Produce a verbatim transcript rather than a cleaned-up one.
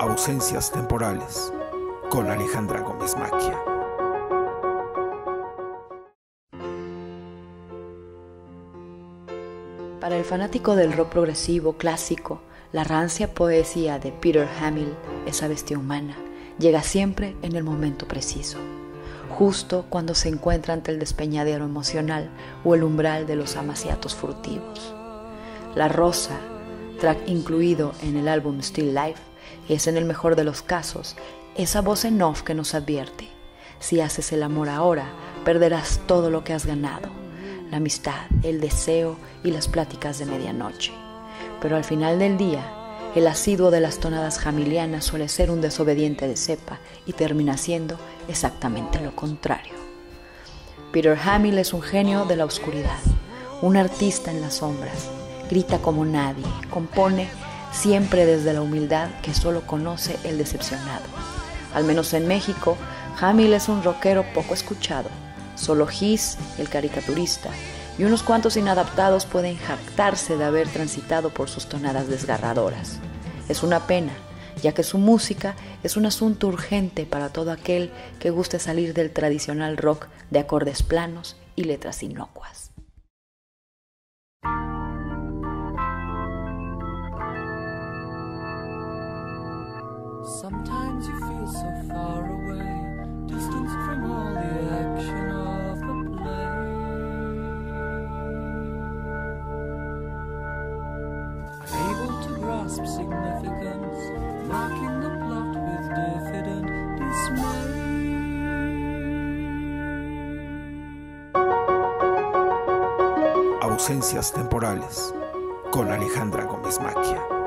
Ausencias temporales, con Alejandra Gómez Macchia. Para el fanático del rock progresivo clásico, la rancia poesía de Peter Hammill, esa bestia humana, llega siempre en el momento preciso, justo cuando se encuentra ante el despeñadero emocional o el umbral de los amaciatos furtivos. La rosa, track incluido en el álbum Still Life, es en el mejor de los casos esa voz en off que nos advierte: si haces el amor ahora, perderás todo lo que has ganado, la amistad, el deseo y las pláticas de medianoche. Pero al final del día, el asiduo de las tonadas hamilianas suele ser un desobediente de cepa y termina siendo exactamente lo contrario. Peter Hammill es un genio de la oscuridad, un artista en las sombras, grita como nadie, compone siempre desde la humildad que solo conoce el decepcionado. Al menos en México, Hammill es un rockero poco escuchado. Solo Gis, el caricaturista, y unos cuantos inadaptados pueden jactarse de haber transitado por sus tonadas desgarradoras. Es una pena, ya que su música es un asunto urgente para todo aquel que guste salir del tradicional rock de acordes planos y letras inocuas. Sometimes you feel so far away, distanced from all the action of the play. Unable to grasp significance, marking the plot with diffident dismay. Ausencias temporales, con Alejandra Gómez Macchia.